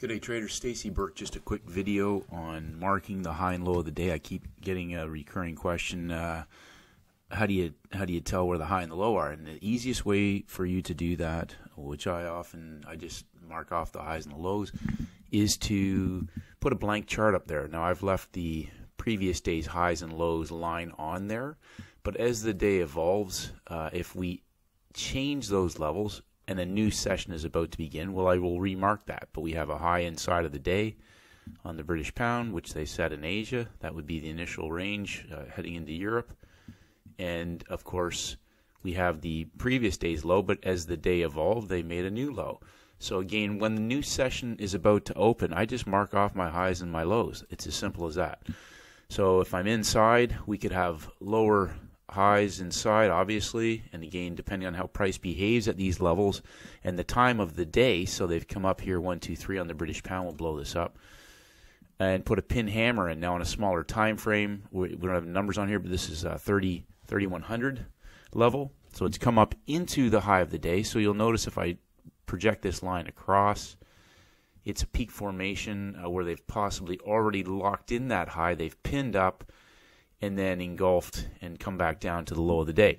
Good day, traders. Stacey Burke. Just a quick video on marking the high and low of the day. I keep getting a recurring question: how do you tell where the high and the low are? And the easiest way for you to do that, which I just mark off the highs and the lows, is to put a blank chart up there. Now I've left the previous day's highs and lows line on there, but as the day evolves, if we change those levels and a new session is about to begin, well, I will remark that. But we have a high inside of the day on the British pound, which they set in Asia. That would be the initial range heading into Europe. And, of course, we have the previous day's low, but as the day evolved, they made a new low. So, again, when the new session is about to open, I just mark off my highs and my lows. It's as simple as that. So if I'm inside, we could have lower highs inside, obviously, and again, depending on how price behaves at these levels and the time of the day. So they've come up here 1, 2, 3 on the British pound. We'll blow this up and put a pin hammer in. Now on a smaller time frame, we don't have numbers on here, but this is 3100 level. So it's come up into the high of the day. So you'll notice if I project this line across, it's a peak formation where they've possibly already locked in that high. They've pinned up and then engulfed and come back down to the low of the day.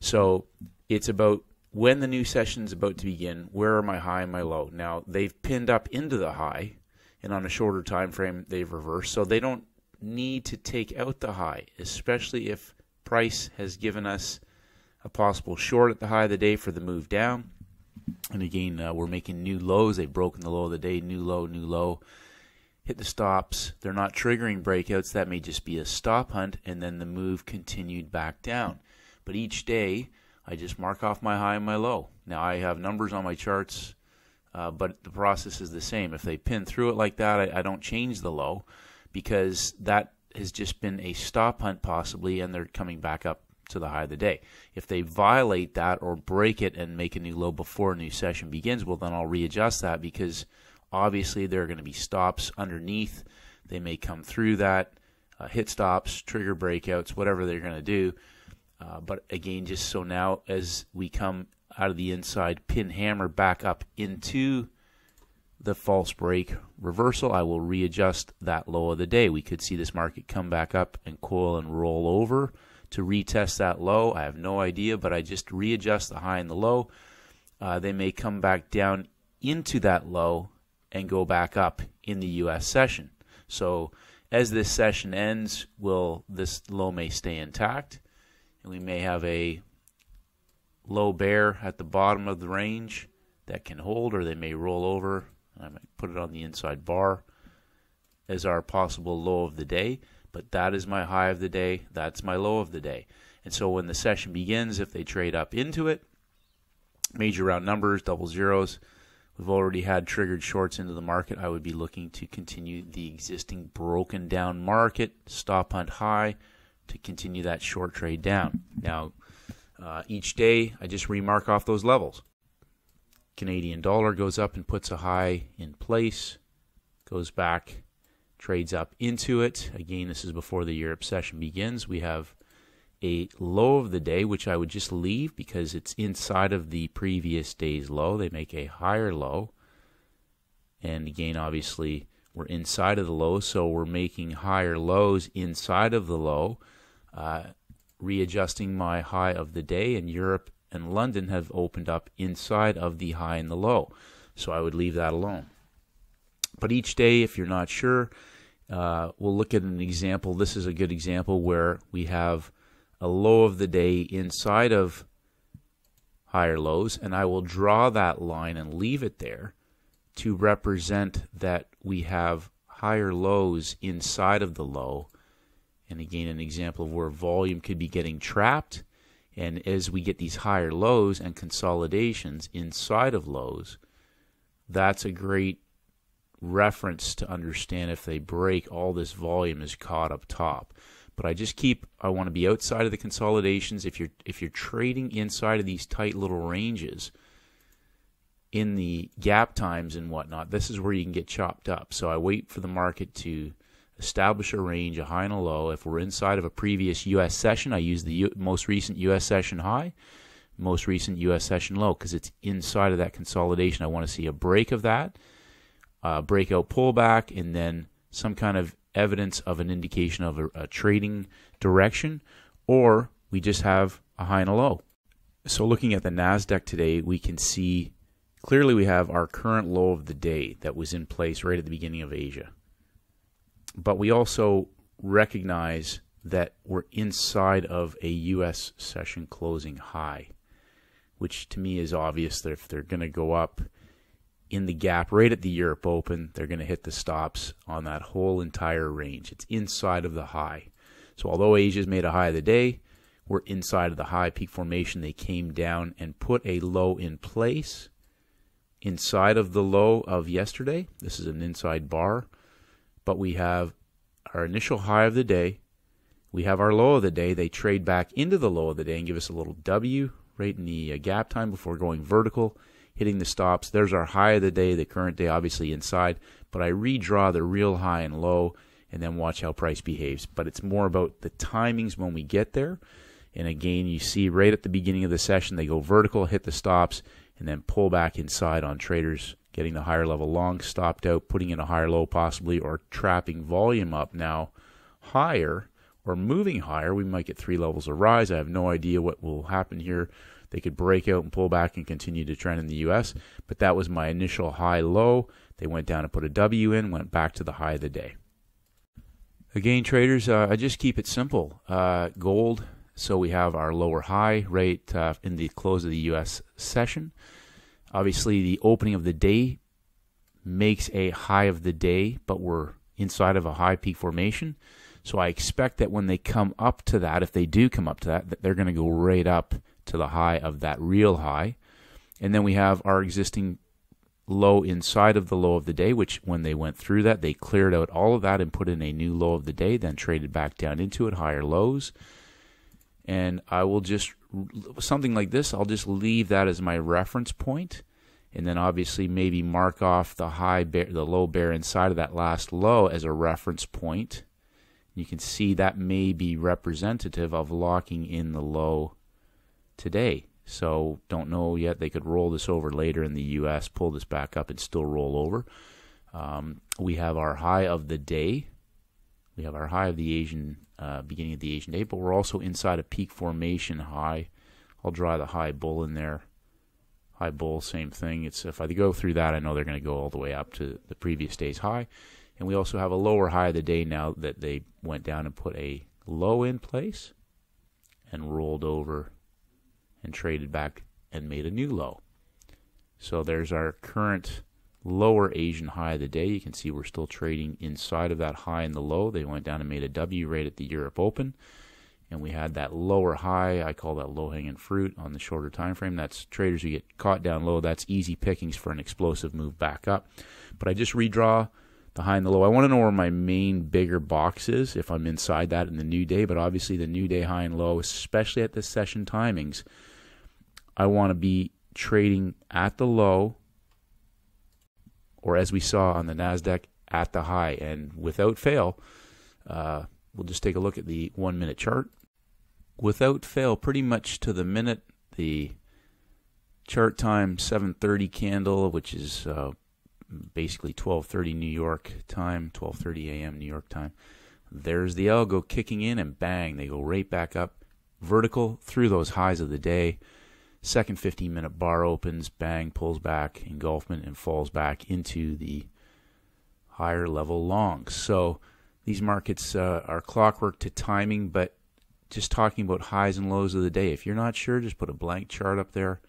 So it's about when the new session's about to begin, where are my high and my low? Now they've pinned up into the high, and on a shorter time frame they've reversed, so they don't need to take out the high, especially if price has given us a possible short at the high of the day for the move down. And again, we're making new lows. They've broken the low of the day, new low, new low. Hit the stops. They're not triggering breakouts. That may just be a stop hunt, and then the move continued back down. But each day, I just mark off my high and my low. Now, I have numbers on my charts, but the process is the same. If they pin through it like that, I don't change the low, because that has just been a stop hunt possibly, and they're coming back up to the high of the day. If they violate that or break it and make a new low before a new session begins, well, then I'll readjust that, because obviously, there are going to be stops underneath. They may come through that, hit stops, trigger breakouts, whatever they're going to do. But again, just so now as we come out of the inside, pin hammer back up into the false break reversal, I will readjust that low of the day. We could see this market come back up and coil and roll over to retest that low. I have no idea, but I just readjust the high and the low. They may come back down into that low and go back up in the U.S. session. So as this session ends, this low may stay intact, and we may have a low bear at the bottom of the range that can hold, or they may roll over. I might put it on the inside bar as our possible low of the day, but that is my high of the day, that's my low of the day. And so when the session begins, if they trade up into it, major round numbers, double zeros, we've already had triggered shorts into the market, I would be looking to continue the existing broken down market, stop hunt high, to continue that short trade down. Now, each day, I just remark off those levels. Canadian dollar goes up and puts a high in place, goes back, trades up into it. Again, this is before the Europe session begins. We have a low of the day, which I would just leave because it's inside of the previous day's low. They make a higher low, and again, obviously, we're inside of the low, so we're making higher lows inside of the low, readjusting my high of the day, and Europe and London have opened up inside of the high and the low, so I would leave that alone. But each day, if you're not sure, we'll look at an example. This is a good example where we have a low of the day inside of higher lows, and I will draw that line and leave it there to represent that we have higher lows inside of the low. And again, an example of where volume could be getting trapped, and as we get these higher lows and consolidations inside of lows, that's a great reference to understand if they break, all this volume is caught up top. But I want to be outside of the consolidations. If you're trading inside of these tight little ranges in the gap times and whatnot, this is where you can get chopped up. So I wait for the market to establish a range, a high and a low. If we're inside of a previous U.S. session, I use the most recent U.S. session high, most recent U.S. session low, because it's inside of that consolidation. I want to see a break of that. breakout pullback, and then some kind of evidence of an indication of a trading direction, or we just have a high and a low. So looking at the NASDAQ today, we can see clearly we have our current low of the day that was in place right at the beginning of Asia. But we also recognize that we're inside of a U.S. session closing high, which to me is obvious that if they're going to go up in the gap right at the Europe Open, they're going to hit the stops on that whole entire range. It's inside of the high. So although Asia's made a high of the day, we're inside of the high peak formation. They came down and put a low in place inside of the low of yesterday. This is an inside bar, but we have our initial high of the day. We have our low of the day. They trade back into the low of the day and give us a little W right in the gap time before going vertical, hitting the stops. There's our high of the day, the current day, obviously inside, but I redraw the real high and low and then watch how price behaves. But it's more about the timings when we get there. And again, you see right at the beginning of the session, they go vertical, hit the stops, and then pull back inside on traders, getting the higher level long, stopped out, putting in a higher low possibly, or trapping volume up now higher, or moving higher. We might get three levels of rise. I have no idea what will happen here. They could break out and pull back and continue to trend in the U.S., but that was my initial high-low. They went down and put a W in, went back to the high of the day. Again, traders, I just keep it simple. Gold, so we have our lower high right in the close of the U.S. session. Obviously, the opening of the day makes a high of the day, but we're inside of a high peak formation. So I expect that when they come up to that, if they do come up to that, that they're going to go right up to the high of that real high. And then we have our existing low inside of the low of the day, which when they went through that, they cleared out all of that and put in a new low of the day, then traded back down into it, higher lows. And I will just, something like this, I'll just leave that as my reference point. And then obviously maybe mark off the high bear, the low bear inside of that last low as a reference point. You can see that may be representative of locking in the low today. So don't know yet. They could roll this over later in the U.S., pull this back up and still roll over. We have our high of the day. We have our high of the Asian, beginning of the Asian day, but we're also inside a peak formation high. I'll draw the high bull in there. High bull, same thing. It's if I go through that, I know they're going to go all the way up to the previous day's high. And we also have a lower high of the day now that they went down and put a low in place and rolled over and traded back and made a new low. So there's our current lower Asian high of the day. You can see we're still trading inside of that high and the low. They went down and made a W right at the Europe Open. And we had that lower high. I call that low-hanging fruit on the shorter time frame. That's traders who get caught down low. That's easy pickings for an explosive move back up. But I just redraw the high and the low. I want to know where my main bigger box is if I'm inside that in the new day, but obviously the new day high and low, especially at the session timings, I want to be trading at the low, or as we saw on the NASDAQ, at the high. And without fail, we'll just take a look at the 1 minute chart. Without fail, pretty much to the minute, the chart time 7:30 candle, which is basically 12:30 New York time, 12:30 a.m. New York time. There's the algo kicking in and bang, they go right back up, vertical through those highs of the day. Second 15-minute bar opens, bang, pulls back, engulfment, and falls back into the higher level long. So these markets are clockwork to timing, but just talking about highs and lows of the day. If you're not sure, just put a blank chart up there,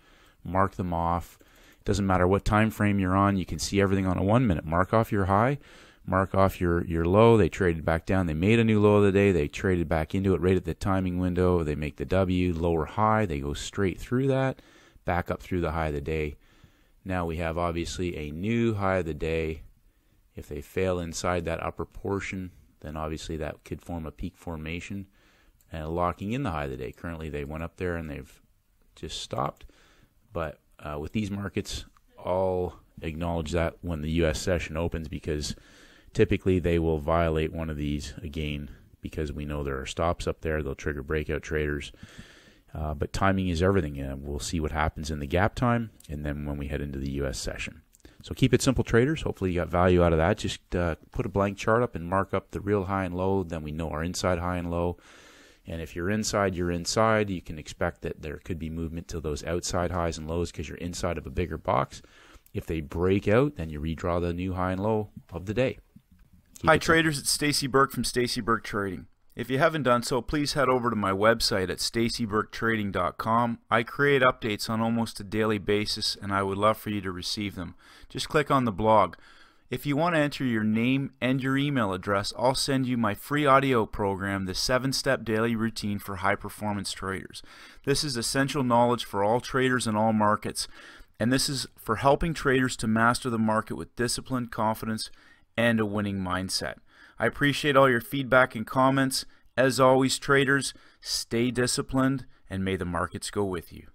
mark them off. Doesn't matter what time frame you're on, you can see everything on a 1 minute. Mark off your high, mark off your low. They traded back down, they made a new low of the day, they traded back into it right at the timing window, they make the W, lower high, they go straight through that, back up through the high of the day. Now we have obviously a new high of the day. If they fail inside that upper portion, then obviously that could form a peak formation and locking in the high of the day. Currently they went up there and they've just stopped, but with these markets, I'll acknowledge that when the U.S. session opens, because typically they will violate one of these again because we know there are stops up there. They'll trigger breakout traders. But timing is everything, and we'll see what happens in the gap time and then when we head into the U.S. session. So keep it simple, traders. Hopefully you got value out of that. Just put a blank chart up and mark up the real high and low. Then we know our inside high and low. And if you're inside, you're inside. You can expect that there could be movement to those outside highs and lows because you're inside of a bigger box. If they break out, then you redraw the new high and low of the day. Hi traders, it's Stacey Burke from Stacey Burke Trading. If you haven't done so, please head over to my website at staceyburketrading.com. I create updates on almost a daily basis and I would love for you to receive them. Just click on the blog. If you want to enter your name and your email address, I'll send you my free audio program, the 7-Step Daily Routine for High Performance Traders. This is essential knowledge for all traders in all markets, and this is for helping traders to master the market with discipline, confidence, and a winning mindset. I appreciate all your feedback and comments. As always, traders, stay disciplined and may the markets go with you.